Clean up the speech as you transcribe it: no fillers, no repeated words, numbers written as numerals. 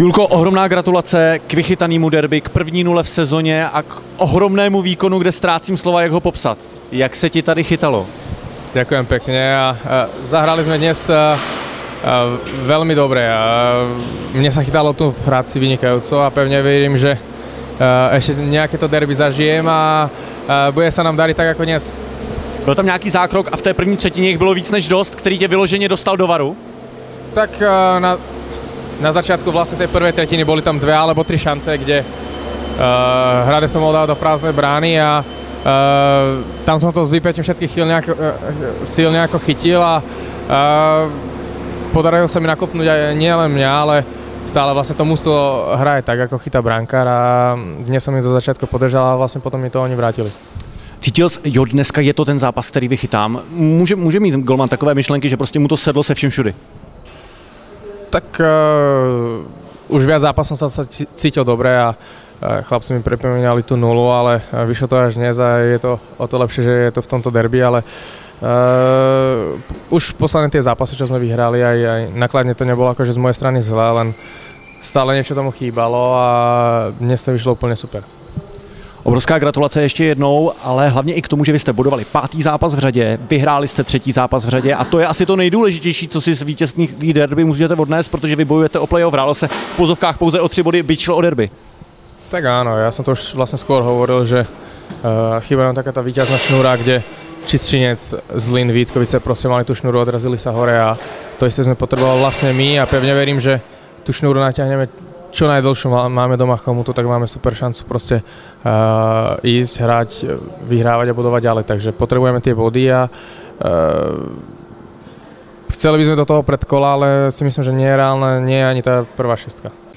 Julko, ohromná gratulace k vychytanému derby, k první nule v sezóně a k ohromnému výkonu, kde ztrácím slova, jak ho popsat. Jak se ti tady chytalo? Ďakujem pekne. Zahrali sme dnes veľmi dobre. Mne sa chytalo tu v Hradci vynikajúco a pevne verím, že ešte nejaké to derby zažijem a bude sa nám dariť tak ako dnes. Byl tam nějaký zákrok a v té první třetině jich bylo víc než dost, který tě vyloženě dostal do varu? Tak na začátku vlastně té první třetiny byly tam dvě alebo tři šance, kde Hradec to mohl dát do prázdné brány a tam jsem to s vypětím všetkých síl nějak chytil a podarilo se mi nakopnout nielen mě, ale stále vlastně to mužstvo hraje tak, jako chytá brankár a dnes jsem mi do začátku podržal a vlastně potom mi to oni vrátili. Cítil jsi, jo, dneska je to ten zápas, který vychytám. Může mít golman takové myšlenky, že prostě mu to sedlo se vším všudy? Tak už viac zápasom som sa cítil dobre a chlapci mi pripomínali tú nulu, ale vyšlo to až dnes a je to o to lepšie, že je to v tomto derby, ale už posledné tie zápasy, čo sme vyhrali, aj nakladne to nebolo akože z mojej strany zle, len stále niečo tomu chýbalo a dnes to vyšlo úplne super. Obrovská gratulace ještě jednou, ale hlavně i k tomu, že vy jste bodovali 5. zápas v řadě, vyhráli jste 3. zápas v řadě a to je asi to nejdůležitější, co si z vítězných derby můžete odnést, protože vy bojujete o playoff, hrálo se v pozovkách pouze o 3 body, byť šlo o derby. Tak ano, já jsem to už vlastně skoro hovoril, že chybí nám taká ta vítězná šnura, kde Čitřinec, Zlín, Vítkovice prostě mali tu šnuru, odrazili se hore a to jste jsme potřebovali vlastně my a pevně věřím, že tu šnuru natáhneme čo najdlhšie. Máme doma Chomutu, tak máme super šancu prostě ísť, hrať, vyhrávať a budovať ďalej. Takže potrebujeme tie body a chceli by sme do toho predkola, ale si myslím, že nie je reálne, nie je ani tá prvá 6.